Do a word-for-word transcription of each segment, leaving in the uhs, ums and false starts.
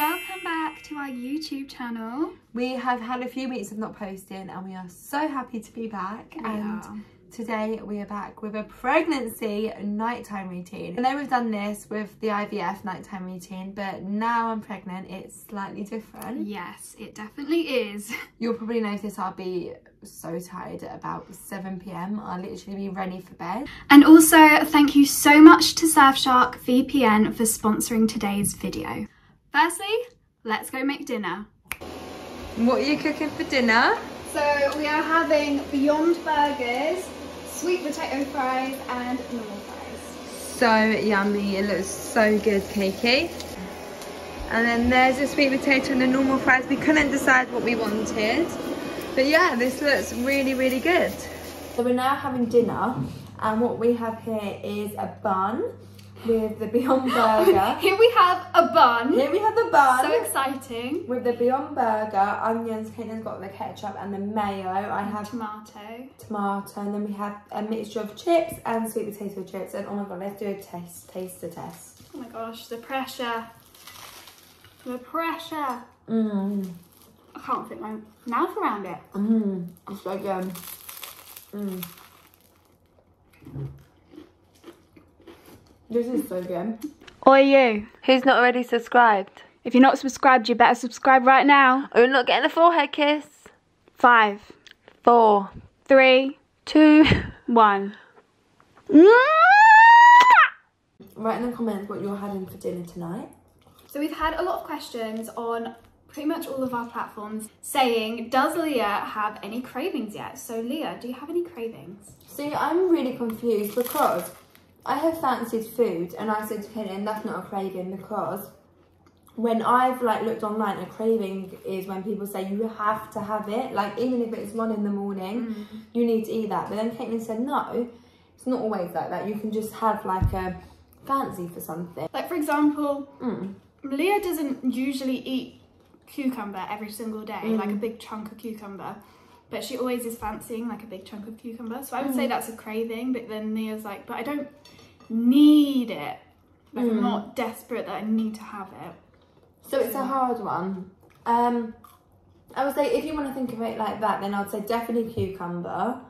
Welcome back to our YouTube channel. We have had a few weeks of not posting and we are so happy to be back. We and are. Today we are back with a pregnancy nighttime routine. I know we've done this with the I V F nighttime routine, but now I'm pregnant, it's slightly different. Yes, it definitely is. You'll probably notice I'll be so tired at about seven p m I'll literally be ready for bed. And also, thank you so much to Surfshark V P N for sponsoring today's video. Firstly, let's go make dinner. What are you cooking for dinner? So we are having Beyond Burgers, sweet potato fries and normal fries. So yummy, it looks so good, Kiki. And then there's the sweet potato and the normal fries. We couldn't decide what we wanted. But yeah, this looks really, really good. So we're now having dinner and what we have here is a bun with the Beyond Burger. Here we have a bun. Here we have a bun. So exciting. With the Beyond Burger, onions, Caitlin's got the ketchup and the mayo. I and have tomato. Tomato, and then we have a mixture of chips and sweet potato chips. And oh my god, let's do a taste, taster test. Oh my gosh, the pressure. The pressure. Mmm. I can't fit my mouth around it. Mmm, it's so good. Mmm. This is so good. Oi you, who's not already subscribed? If you're not subscribed, you better subscribe right now. Or you're not getting a forehead kiss. Five, four, three, two, one. Write in the comments what you're having for dinner tonight. So we've had a lot of questions on pretty much all of our platforms saying, does Leah have any cravings yet? So Leah, do you have any cravings? See, I'm really confused because I have fancied food and I said to Caitlin, that's not a craving, because when I've like looked online, a craving is when people say you have to have it, like even if it's one in the morning, mm. you need to eat that. But then Caitlin said no, it's not always like that, you can just have like a fancy for something. Like for example, mm. Leah doesn't usually eat cucumber every single day, mm. like a big chunk of cucumber. But she always is fancying like a big chunk of cucumber. So I would mm. say that's a craving, but then Leah's like, but I don't need it. Like mm. I'm not desperate that I need to have it. So it's a hard one. Um, I would say if you want to think of it like that, then I'd say definitely cucumber.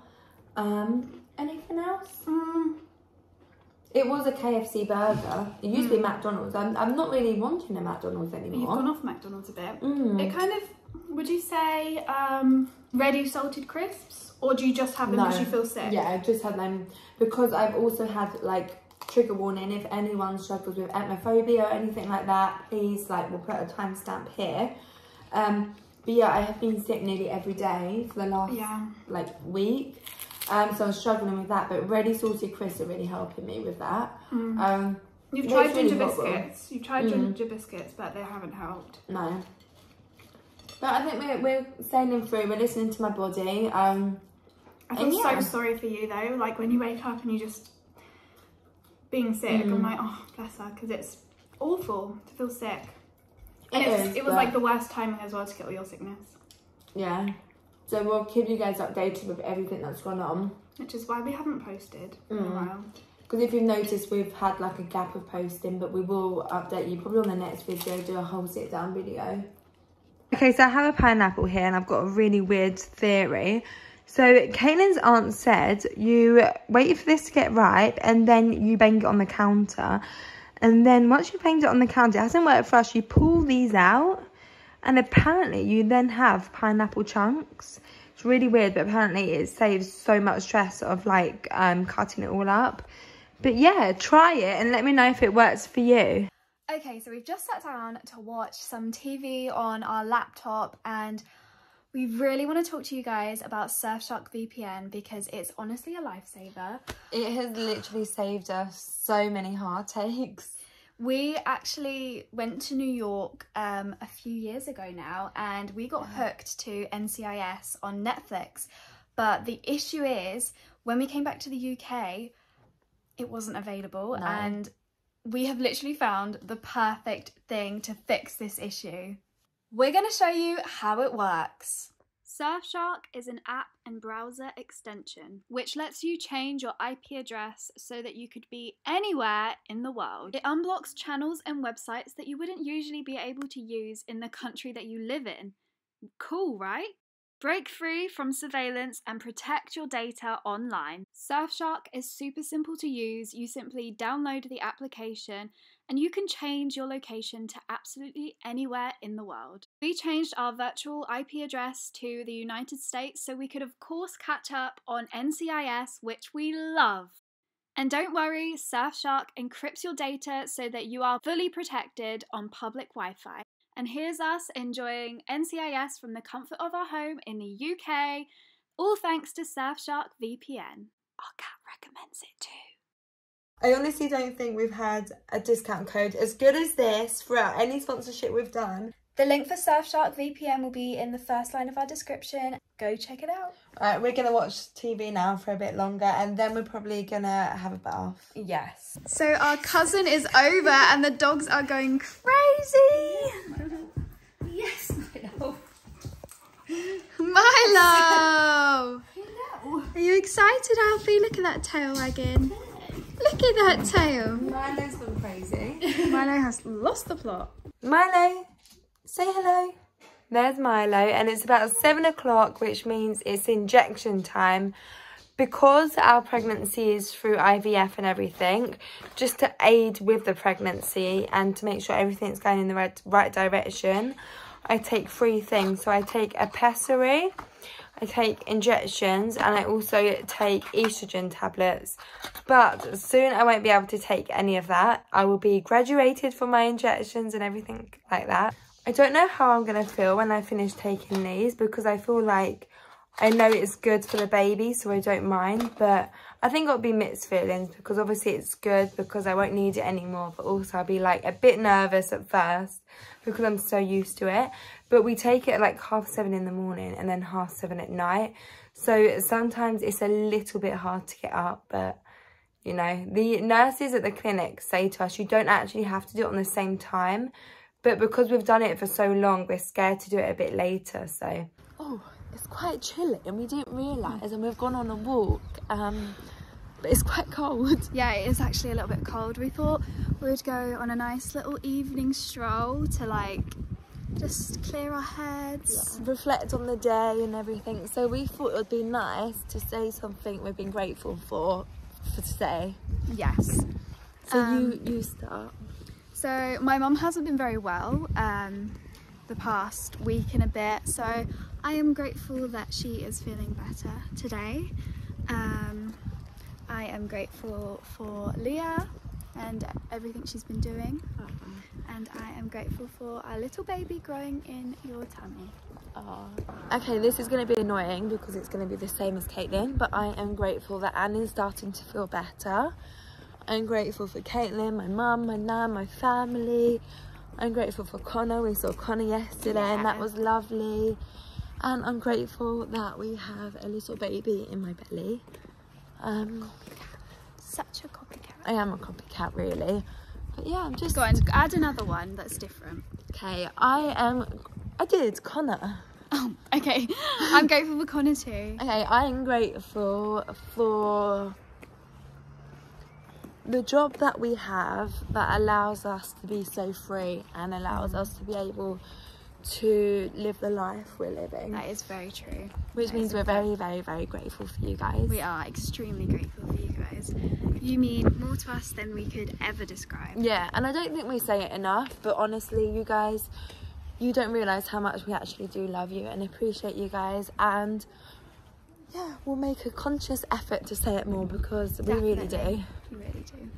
Um, anything else? Mm. It was a K F C burger. It used mm. to be McDonald's. I'm, I'm not really wanting a McDonald's anymore. You've gone off McDonald's a bit. Mm. It kind of, would you say um, ready salted crisps, or do you just have them no. because you feel sick? Yeah, I just have them because I've also had like trigger warning. If anyone struggles with emetophobia or anything like that, please like we'll put a timestamp here. Um, but yeah, I have been sick nearly every day for the last yeah. like week. Um, so I was struggling with that, but ready salted crisps are really helping me with that. Mm. Um, You've tried ginger really biscuits. You've tried mm. ginger biscuits, but they haven't helped. No. But I think we're, we're sailing through, we're listening to my body. Um, I feel yeah. so sorry for you though, like when you wake up and you're just being sick, mm. I'm like, oh, bless her, because it's awful to feel sick. It, it, is, it was like the worst timing as well to get all your sickness. Yeah. So we'll keep you guys updated with everything that's gone on. Which is why we haven't posted mm. in a while. Because if you've noticed, we've had like a gap of posting, but we will update you probably on the next video, do a whole sit down video. Okay, so I have a pineapple here and I've got a really weird theory. So Caitlin's aunt said you wait for this to get ripe and then you bang it on the counter. And then once you banged it on the counter, it hasn't worked for us, you pull these out. And apparently you then have pineapple chunks. It's really weird, but apparently it saves so much stress of like um, cutting it all up. But yeah, try it and let me know if it works for you. Okay, so we've just sat down to watch some T V on our laptop and we really want to talk to you guys about Surfshark V P N because it's honestly a lifesaver. It has literally saved us so many heartaches. We actually went to New York um, a few years ago now and we got hooked to N C I S on Netflix. But the issue is, when we came back to the U K, it wasn't available. No. And we have literally found the perfect thing to fix this issue. We're going to show you how it works. Surfshark is an app and browser extension which lets you change your I P address so that you could be anywhere in the world. It unblocks channels and websites that you wouldn't usually be able to use in the country that you live in. Cool, right? Break free from surveillance and protect your data online. Surfshark is super simple to use. You simply download the application and you can change your location to absolutely anywhere in the world. We changed our virtual I P address to the United States so we could of course catch up on N C I S, which we love. And don't worry, Surfshark encrypts your data so that you are fully protected on public Wi-Fi. And here's us enjoying N C I S from the comfort of our home in the U K, all thanks to Surfshark V P N. Our cat recommends it too. I honestly don't think we've had a discount code as good as this throughout any sponsorship we've done. The link for Surfshark V P N will be in the first line of our description. Go check it out. Uh, we're going to watch T V now for a bit longer and then we're probably going to have a bath. Yes. So our cousin is over and the dogs are going crazy. Yes, Milo. Milo! Hello. Are you excited, Alfie? Look at that tail wagging. Look at that tail. Milo's gone crazy. Milo has lost the plot. Milo, say hello. There's Milo, and it's about seven o'clock, which means it's injection time. Because our pregnancy is through I V F and everything, just to aid with the pregnancy and to make sure everything's going in the right, right direction, I take three things. So I take a pessary, I take injections, and I also take estrogen tablets. But soon I won't be able to take any of that. I will be graduated from my injections and everything like that. I don't know how I'm going to feel when I finish taking these because I feel like I know it's good for the baby, so I don't mind. But I think it'll be mixed feelings because obviously it's good because I won't need it anymore. But also I'll be like a bit nervous at first because I'm so used to it. But we take it at like half seven in the morning and then half seven at night. So sometimes it's a little bit hard to get up. But, you know, the nurses at the clinic say to us, you don't actually have to do it on the same time. But because we've done it for so long, we're scared to do it a bit later. So, oh. It's quite chilly and we didn't realise, and we've gone on a walk, um, but it's quite cold. Yeah, it is actually a little bit cold. We thought we'd go on a nice little evening stroll to like just clear our heads. Yeah. Reflect on the day and everything. So we thought it would be nice to say something we've been grateful for for today. Yes. So um, you, you start. So my mum hasn't been very well um, the past week and a bit, so I am grateful that she is feeling better today. Um, I am grateful for Leah and everything she's been doing. Oh. And I am grateful for our little baby growing in your tummy. Oh. Okay, this is going to be annoying because it's going to be the same as Caitlin, but I am grateful that Anne is starting to feel better. I'm grateful for Caitlin, my mum, my nan, my family. I'm grateful for Connor. We saw Connor yesterday, yeah, and that was lovely. And I'm grateful that we have a little baby in my belly. Um, Such a copycat. I am a copycat, really. But yeah, I'm just... Go on, add another one that's different. Okay, I am... I did, Connor. Oh, okay. I'm grateful for Connor too. Okay, I am grateful for the job that we have that allows us to be so free and allows us to be able to live the life we're living. That is very true. Which that means we're very, very, very grateful for you guys. We are extremely grateful for you guys. You mean more to us than we could ever describe. Yeah, and I don't think we say it enough, but honestly, you guys, you don't realise how much we actually do love you and appreciate you guys. And yeah, we'll make a conscious effort to say it more because Definitely. we really do. We really do.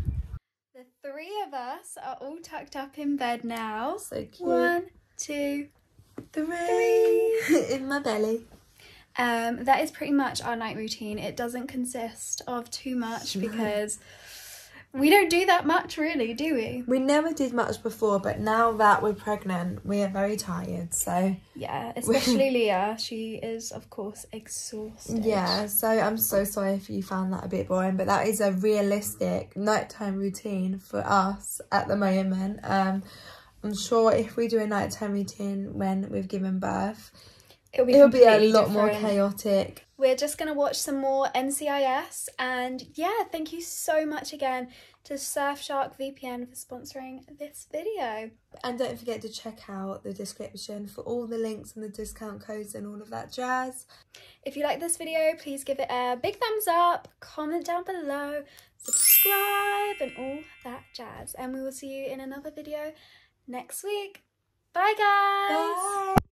The three of us are all tucked up in bed now. So cute. One, two, three. three. In my belly. Um, that is pretty much our night routine. It doesn't consist of too much because we don't do that much really, do we? We never did much before, but now that we're pregnant, we are very tired, so... Yeah, especially Leah. She is, of course, exhausted. Yeah, so I'm so sorry if you found that a bit boring, but that is a realistic nighttime routine for us at the moment. Um... I'm sure if we do a nighttime routine when we've given birth, it'll be, it'll be a lot different. more chaotic. We're just going to watch some more N C I S, and yeah, thank you so much again to Surfshark V P N for sponsoring this video. And don't forget to check out the description for all the links and the discount codes and all of that jazz. If you like this video, please give it a big thumbs up, comment down below, subscribe and all that jazz. And we will see you in another video next week. Bye guys! Bye.